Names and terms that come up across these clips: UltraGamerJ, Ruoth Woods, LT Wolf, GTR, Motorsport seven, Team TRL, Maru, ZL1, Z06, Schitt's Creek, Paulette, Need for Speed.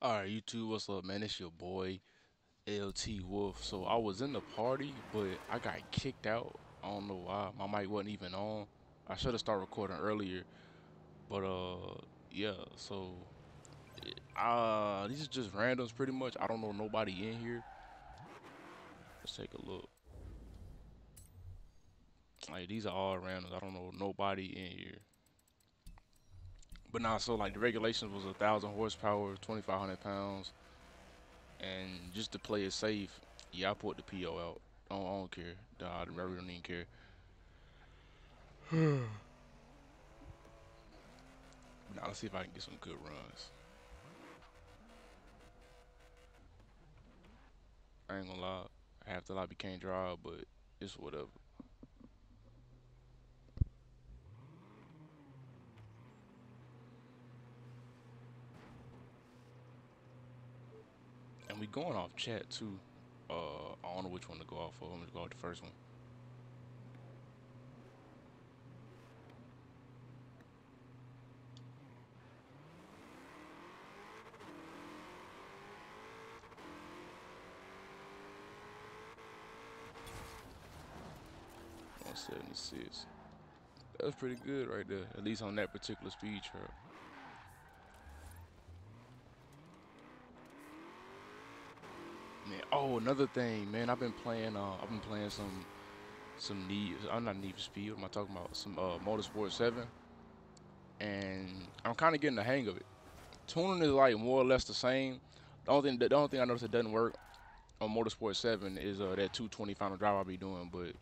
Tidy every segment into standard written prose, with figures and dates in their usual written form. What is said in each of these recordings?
All right, YouTube, what's up, man? It's your boy, LT Wolf. So I was in the party, but I got kicked out. I don't know why. My mic wasn't even on. I should have started recording earlier, but yeah. So these are just randoms, pretty much. I don't know nobody in here. Let's take a look. Like, these are all randoms. I don't know nobody in here. But nah, so like the regulations was 1,000 horsepower, 2,500 pounds, and just to play it safe, yeah, I put the PO out. I don't care. Nah, I really don't even care. But now let's see if I can get some good runs. I ain't gonna lie, half the lobby can't drive, but it's whatever. And we going off chat too. I don't know which one to go off of. I'm gonna go off the first one. .76. That was pretty good right there. At least on that particular speed trap. Man, oh, another thing, man. I've been playing some Need for Speed. What am I talking about? Some Motorsport 7, and I'm kind of getting the hang of it. Tuning is like more or less the same. The only thing I noticed that doesn't work on Motorsport 7 is that 220 final drive I'll be doing, but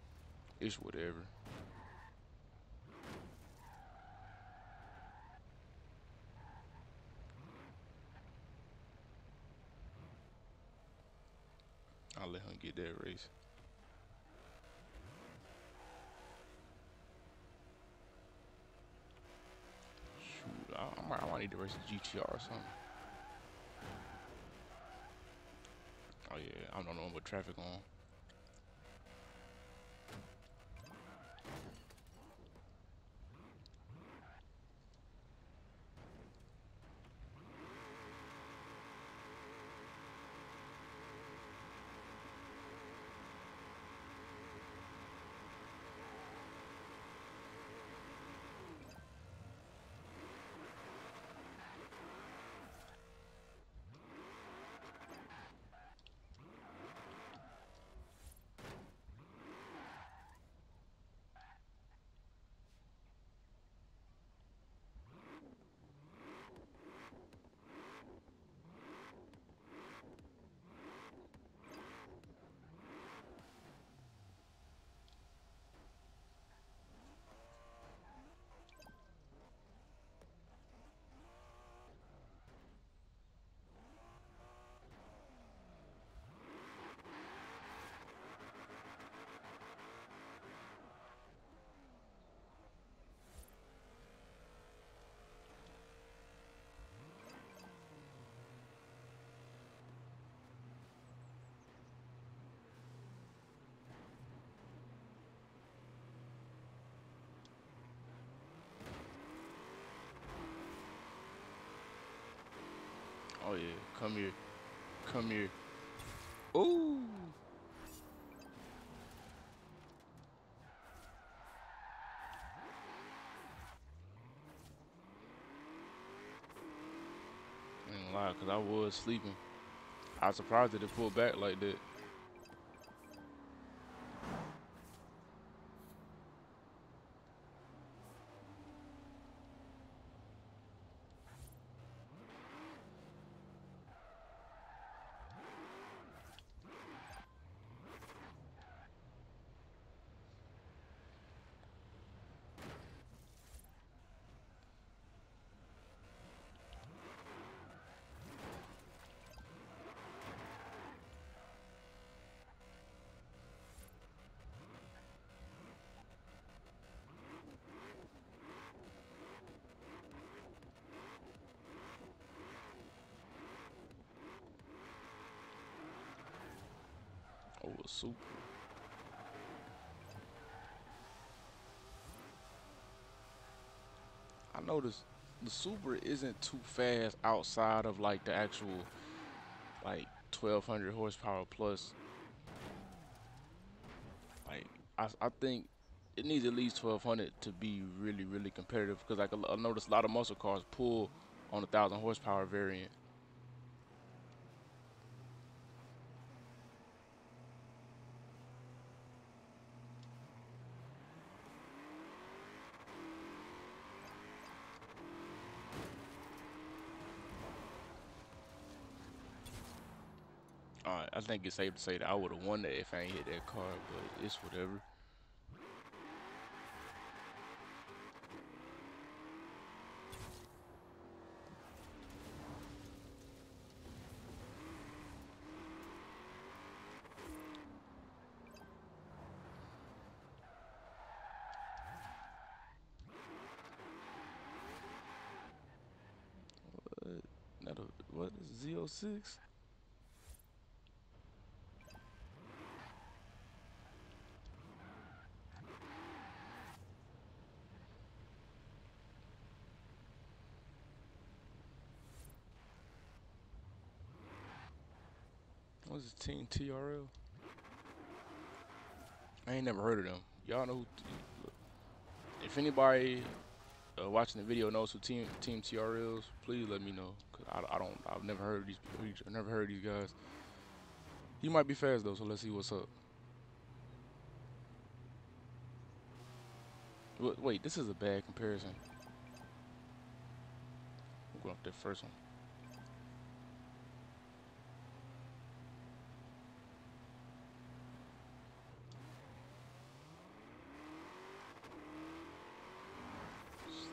it's whatever. I'll let him get that race. Shoot, I might need to race a GTR or something. Oh yeah, I don't know what traffic on. Oh yeah, come here, come here. Ooh. I ain't gonna lie, cause I was sleeping. I was surprised that it pulled back like that. Oh, a super. I noticed the Supra isn't too fast outside of like the actual like 1200 horsepower plus. Like I think it needs at least 1200 to be really, really competitive, because like I noticed a lot of muscle cars pull on the 1000 horsepower variant. Alright, I think it's safe to say that I would have won that if I ain't hit that car, but it's whatever. What is Z06? What is it, Team TRL? I ain't never heard of them. Y'all know who, if anybody watching the video knows who Team TRL is, please let me know, cause I've never heard of these. I've never heard of these guys. He might be fast though, so let's see what's up. Wait, this is a bad comparison. I'm going up that first one.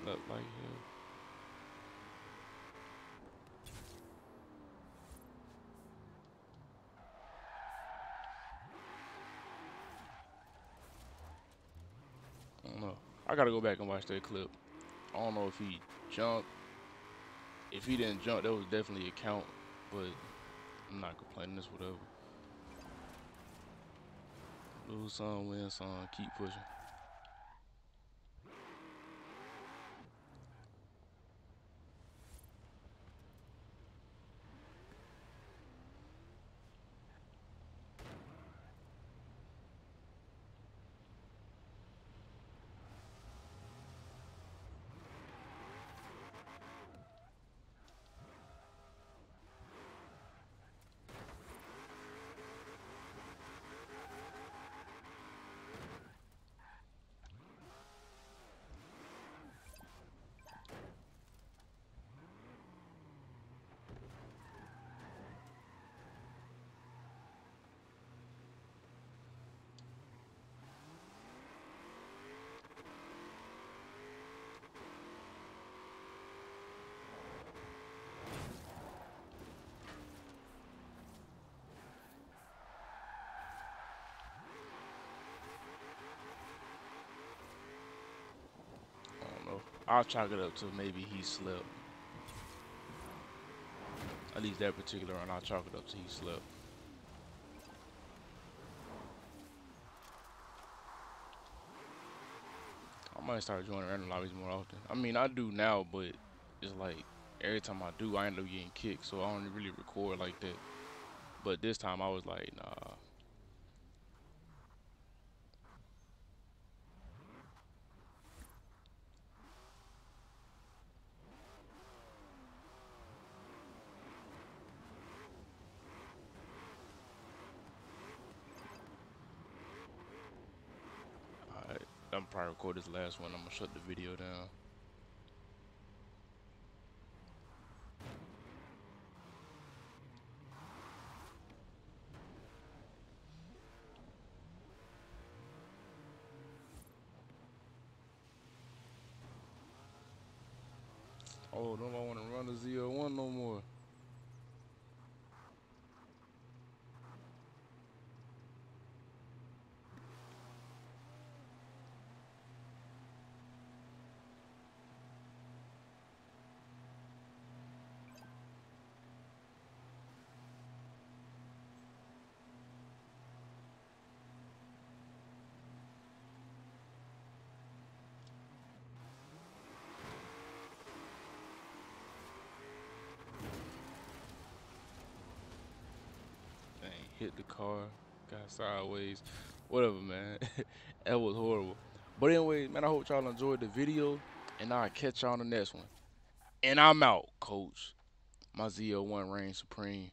That light hill. I don't know. I gotta go back and watch that clip. I don't know if he jumped. If he didn't jump, that was definitely a count, but I'm not complaining. It's whatever. Lose some, win some, keep pushing. I'll chalk it up to maybe he slept. At least that particular run, I'll chalk it up to he slept. I might start joining random lobbies more often. I mean, I do now, but it's like every time I do, I end up getting kicked, so I don't really record like that. But this time, I was like, nah. I'm probably record this last one. I'm gonna shut the video down. Oh, don't I want to run the ZL1 no more? hit the car, got sideways, whatever, man. That was horrible. But anyway, man, I hope y'all enjoyed the video, and I'll catch y'all on the next one. And I'm out, coach. My ZL1 reigns supreme.